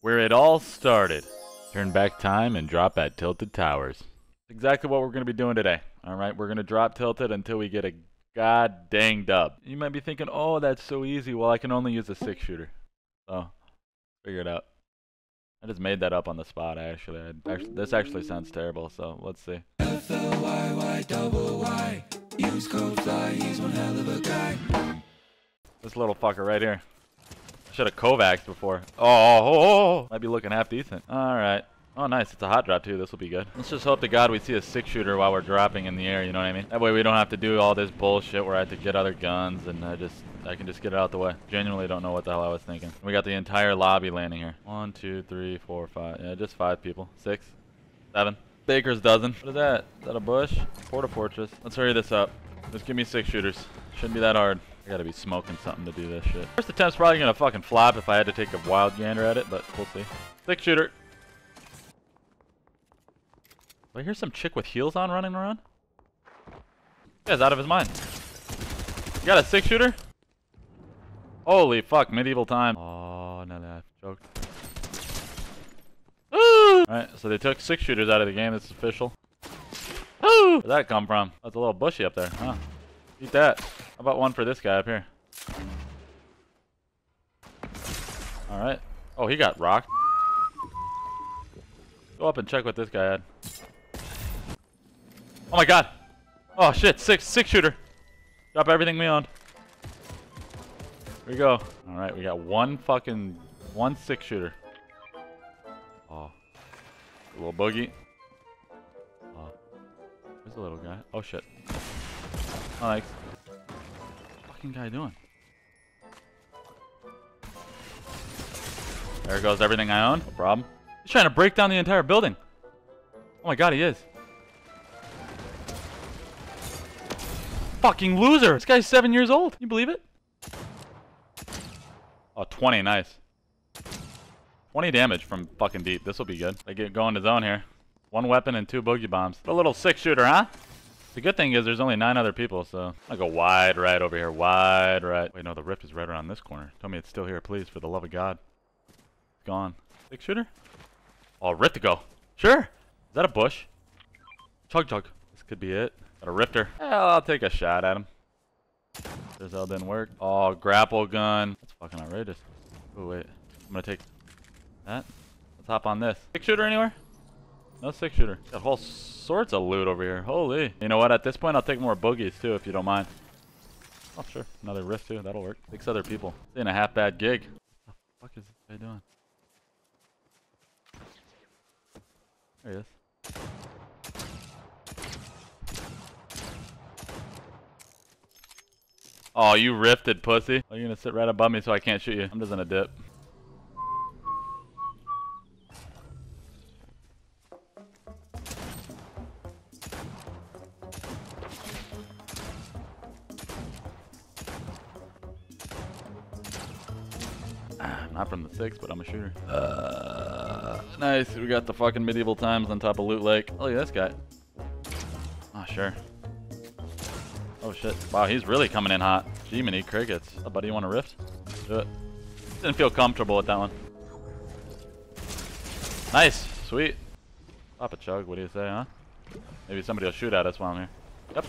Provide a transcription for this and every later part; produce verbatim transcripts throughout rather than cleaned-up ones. where it all started. Turn back time and drop at Tilted Towers. Exactly what we're going to be doing today. All right, we're going to drop Tilted until we get a god dang dub. You might be thinking, oh, that's so easy. Well, I can only use a six shooter. So, figure it out. I just made that up on the spot, actually. I, actually this actually sounds terrible, so let's see. F L Y Y double Y. Use code fly, he's one hell of a guy. This little fucker right here. I should have Kovacs before. Oh, oh, oh, might be looking half decent. All right. Oh, nice. It's a hot drop, too. This will be good. Let's just hope to God we see a six-shooter while we're dropping in the air, you know what I mean? That way we don't have to do all this bullshit where I have to get other guns, and I just... I can just get it out the way. Genuinely don't know what the hell I was thinking. We got the entire lobby landing here. One, two, three, four, five. Yeah, just five people. Six. Seven. Baker's dozen. What is that? Is that a bush? Porta Fortress. Let's hurry this up. Just give me six shooters. Shouldn't be that hard. I gotta be smoking something to do this shit. First attempt's probably gonna fucking flop if I had to take a wild gander at it, but we'll see. Six shooter. Do I hear some chick with heels on running around? This guy's out of his mind. You got a six shooter? Holy fuck, medieval time. Oh, no, no, I choked. Ooh. All right, so they took six shooters out of the game. This is official. Ooh. Where'd that come from? That's a little bushy up there, huh? Eat that. How about one for this guy up here? All right. Oh, he got rocked. Go up and check what this guy had. Oh my god. Oh shit, six, six shooter. Drop everything we owned. Here we go. Alright, we got one fucking, one six shooter. Oh. A little boogie. Oh. There's a little guy. Oh shit. I like. What's the fucking guy doing? There goes everything I own. No problem. He's trying to break down the entire building. Oh my god, he is. Fucking loser. This guy's seven years old. Can you believe it? Oh, twenty, nice. twenty damage from fucking deep. This will be good. They get going to zone here. One weapon and two boogie bombs. A little six shooter, huh? The good thing is there's only nine other people, so I go wide right over here. Wide right. Wait, no, the rift is right around this corner. Tell me it's still here, please, for the love of God. It's gone. Six shooter? Oh, rift to go. Sure. Is that a bush? Chug chug. This could be it. Got a rifter. Hell, I'll take a shot at him. This hell didn't work. Oh, grapple gun. That's fucking outrageous. Oh, wait. I'm gonna take that. Let's hop on this. Six shooter anywhere? No six shooter. Got whole sorts of loot over here. Holy. You know what? At this point, I'll take more boogies too, if you don't mind. Oh, sure. Another rift too. That'll work. Six other people. It's in a half bad gig. What the fuck is this guy doing? There he is. Oh, you rifted, pussy. Are you gonna sit right above me so I can't shoot you? I'm just gonna dip. Ah, not from the six, but I'm a shooter. Uh, nice. We got the fucking medieval times on top of Loot Lake. Oh, look at this guy. Oh, sure. Oh shit. Wow, he's really coming in hot. Jiminy crickets. Oh, buddy, you want a rift? Do it. Didn't feel comfortable with that one. Nice. Sweet. Pop a chug, what do you say, huh? Maybe somebody will shoot at us while I'm here. Yep.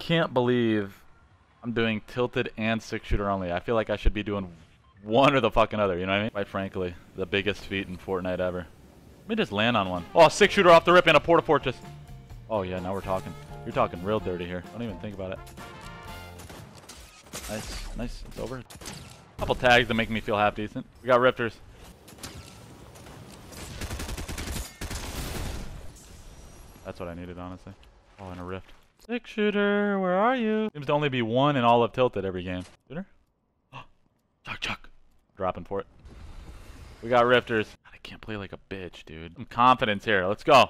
Can't believe I'm doing Tilted and six shooter only. I feel like I should be doing one or the fucking other, you know what I mean? Quite frankly, the biggest feat in Fortnite ever. Let me just land on one. Oh, six shooter off the rip and a Porta Fortress. Oh yeah, now we're talking. You're talking real dirty here. Don't even think about it. Nice, nice. It's over. Couple tags that make me feel half decent. We got rifters. That's what I needed, honestly. Oh, and a rift. Six shooter, where are you? Seems to only be one in all of Tilted every game. Shooter? Chuck, chuck. Dropping for it. We got rifters. I can't play like a bitch, dude. Some confidence here. Let's go.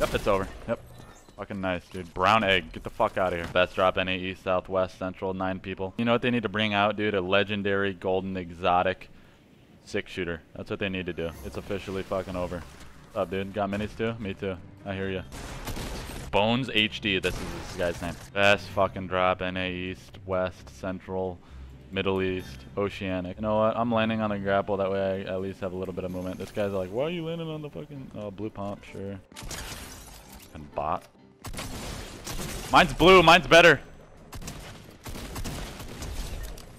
Yep, it's over. Yep. Fucking nice, dude. Brown egg. Get the fuck out of here. Best drop any east, south, west, central, nine people. You know what they need to bring out, dude? A legendary, golden, exotic six shooter. That's what they need to do. It's officially fucking over. What's up, dude? Got minis too? Me too. I hear ya. Bones H D. This is this guy's name. Best fucking drop any east, west, central, Middle East, Oceanic. You know what? I'm landing on a grapple. That way I at least have a little bit of movement. This guy's like, why are you landing on the fucking... Oh, blue pump, sure. Fucking bot. Mine's blue. Mine's better.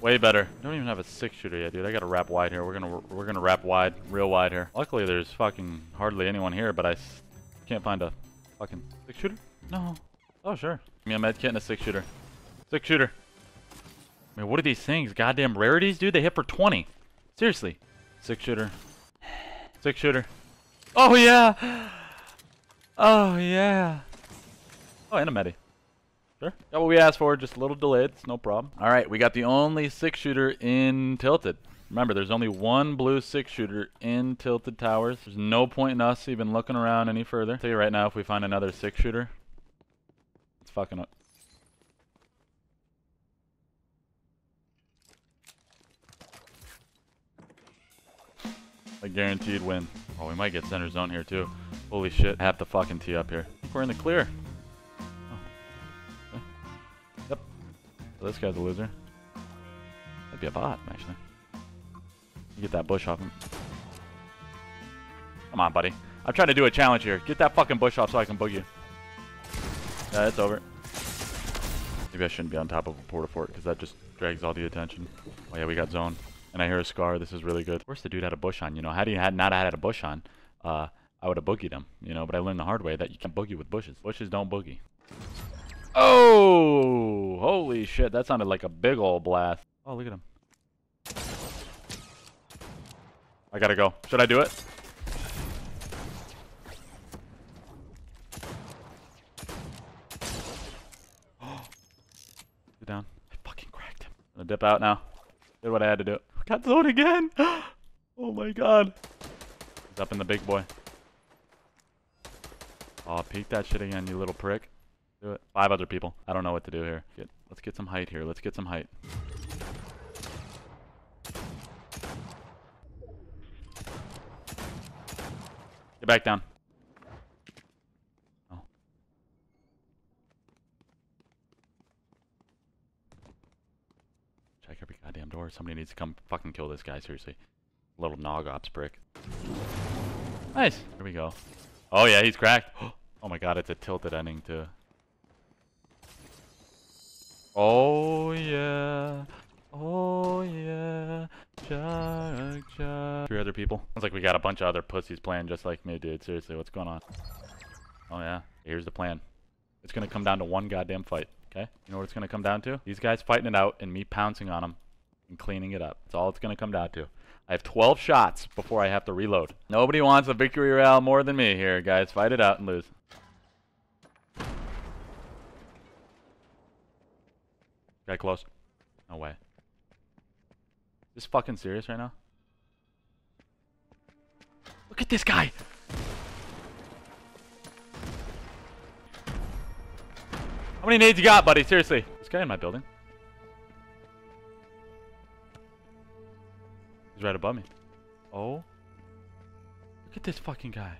Way better. Don't even have a six shooter yet, dude. I gotta wrap wide here. We're gonna we're gonna wrap wide, real wide here. Luckily, there's fucking hardly anyone here, but I s can't find a fucking six shooter. No. Oh sure. Give me a med kit and a six shooter. Six shooter. Man, what are these things? Goddamn rarities, dude. They hit for twenty. Seriously. Six shooter. Six shooter. Oh yeah. Oh yeah. Oh, and a medi. Sure. Got what we asked for, just a little delayed, it's no problem. Alright, we got the only six shooter in Tilted. Remember, there's only one blue six shooter in Tilted Towers. There's no point in us even looking around any further. I'll tell you right now, if we find another six shooter, it's fucking up. A guaranteed win. Oh, we might get center zone here too. Holy shit, I have to fucking tee up here. I think we're in the clear. This guy's a loser. That'd be a bot, actually. You get that bush off him. Come on, buddy. I'm trying to do a challenge here. Get that fucking bush off so I can boogie. Yeah, it's over. Maybe I shouldn't be on top of a Porta Fort because that just drags all the attention. Oh yeah, we got zone. And I hear a scar. This is really good. Of course the dude had a bush on, you know. Had he had not had a bush on, uh, I would have boogied him, you know. But I learned the hard way that you can't boogie with bushes. Bushes don't boogie. Oh, holy shit. That sounded like a big old blast. Oh, look at him. I gotta go. Should I do it? Get down. I fucking cracked him. I'm gonna dip out now. Did what I had to do. Got zoned again. Oh my god. He's up in the big boy. Oh, peek that shit again, you little prick. Do it. Five other people. I don't know what to do here. Get, let's get some height here. Let's get some height. Get back down. Oh. Check every goddamn door. Somebody needs to come fucking kill this guy, seriously. Little Nogops prick. Nice. Here we go. Oh yeah, he's cracked. Oh my god, it's a tilted ending too. Oh yeah, oh yeah, chug, chug. Three other people. Sounds like we got a bunch of other pussies playing just like me, dude. Seriously, what's going on? Oh yeah, here's the plan. It's gonna come down to one goddamn fight, okay? You know what it's gonna come down to? These guys fighting it out and me pouncing on them and cleaning it up. That's all it's gonna come down to. I have twelve shots before I have to reload. Nobody wants a victory royale more than me here, guys. Fight it out and lose. Got close. No way. Is this fucking serious right now? Look at this guy! How many nades you got, buddy? Seriously. This guy in my building. He's right above me. Oh. Look at this fucking guy.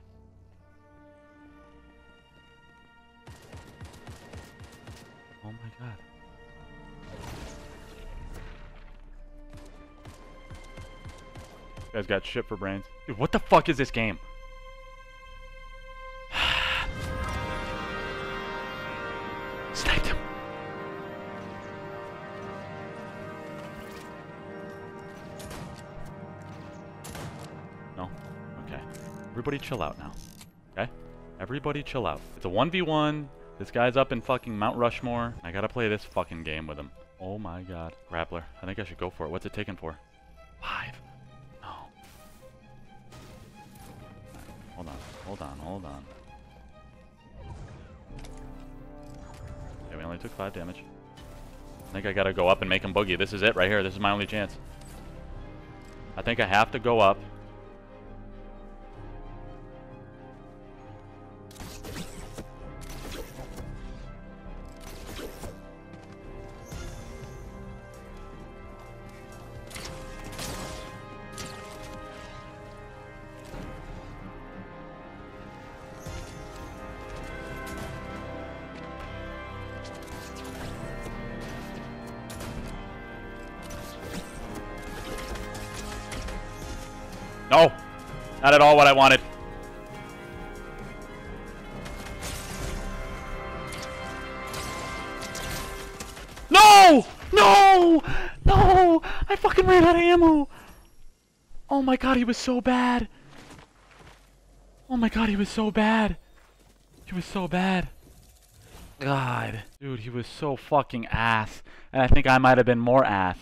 Oh my god. Guys got shit for brains. Dude, what the fuck is this game? Sniped him. No? Okay. Everybody chill out now. Okay? Everybody chill out. It's a one v one. This guy's up in fucking Mount Rushmore. I gotta play this fucking game with him. Oh my god. Grappler. I think I should go for it. What's it taking for? Five. Hold on, hold on, hold on. Okay, we only took five damage. I think I gotta go up and make him boogie. This is it right here. This is my only chance. I think I have to go up. No! Not at all what I wanted. No! No! No! I fucking ran out of ammo! Oh my god, he was so bad! Oh my god, he was so bad! He was so bad. God. Dude, he was so fucking ass. And I think I might have been more ass.